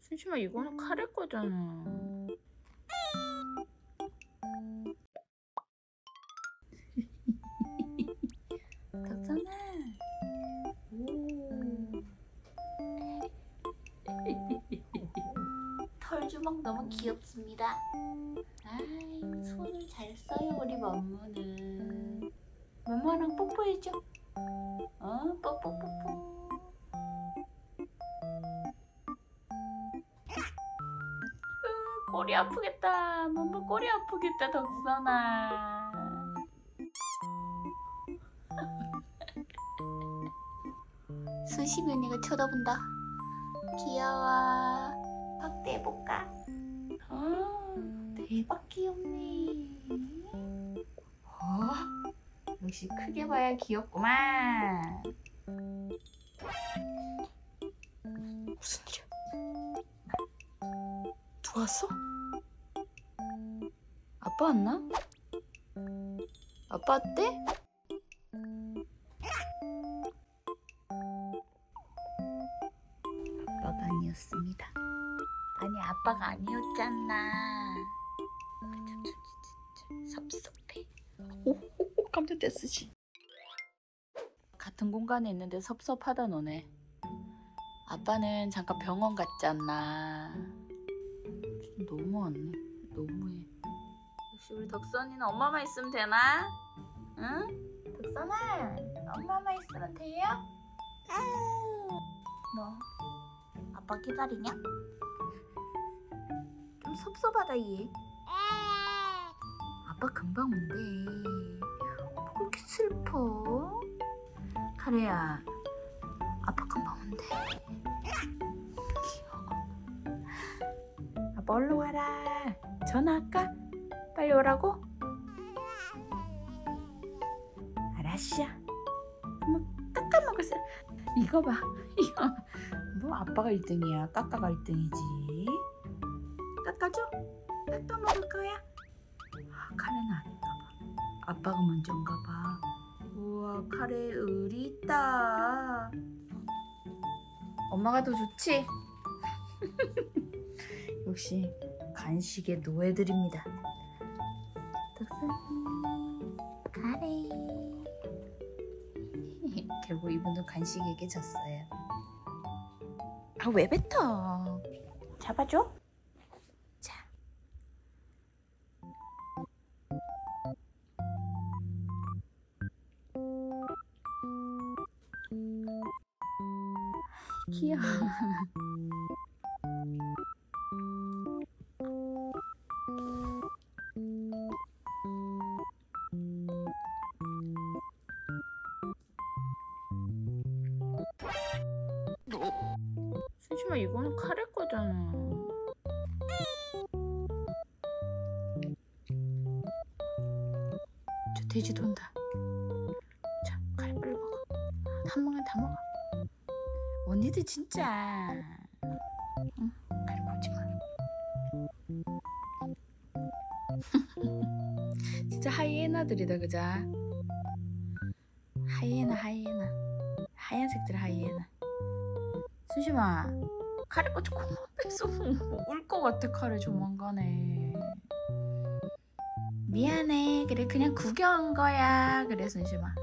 순심아, 이거는 카레 거잖아. 덕선아. 털주먹 너무 귀엽습니다. 아이, 손을 잘 써요 우리 맘모는. 맘모랑 뽀뽀해줘. 어, 뽀뽀뽀뽀. 꼬리 아프겠다. 맘모 꼬리 아프겠다, 덕선아. 순심이 언니가 쳐다본다. 귀여워. 박대 해볼까? 아, 대박 귀엽네. 어? 역시 크게 봐야 귀엽구만. 무슨 일이야? 누가 왔어? 아빠 왔나? 아빠 왔대? 아빠가 아니었습니다. 아니, 아빠가 아니었잖아. 섭섭해. 오, 깜짝 됐으지. 같은 공간에 있는데 섭섭하다 너네. 아빠는 잠깐 병원 갔지 않나. 좀 너무하네. 너무해. 역시 우리 덕선이는 엄마만 있으면 되나? 응? 덕선아, 엄마만 있으면 돼요? 너 아빠 기다리냐? 좀 섭섭하다 얘. 아빠 금방 온대. 뭐 그렇게 슬퍼? 카레야, 아빠 금방 온대. 귀여워. 아빠 얼른 와라. 전화할까? 빨리 오라고? 알았어. 뭐 깎아 먹었어. 이거 봐. 이거. 뭐 아빠가 1등이야. 까까가 1등이지. 까까줘? 까까 먹을 거야? 아, 카레는 아닌가 봐. 아빠가 먼저인가 봐. 우와, 카레 의리 있다. 엄마가 더 좋지? 역시 간식의 노예들입니다. 덕선이 카레. 결국 이분도 간식에게 졌어요. 아, 왜 뱉어? 잡아줘? 자. 귀여워. 순심아, 이거는 카레 거잖아. 저 돼지 돈다. 자, 카레 빨리 먹어. 한 방에 다 먹어. 언니들 진짜. 응, 카레 먹지 마. 진짜 하이에나들이다, 그자. 하이에나, 하이에나. 하얀색들 하이에나. 순심아, 카레 꼬치 콩만 뺏어 울 것 같아. 카레 조만간에. 미안해. 그래, 그냥 구경 온 거야. 그래, 순심아.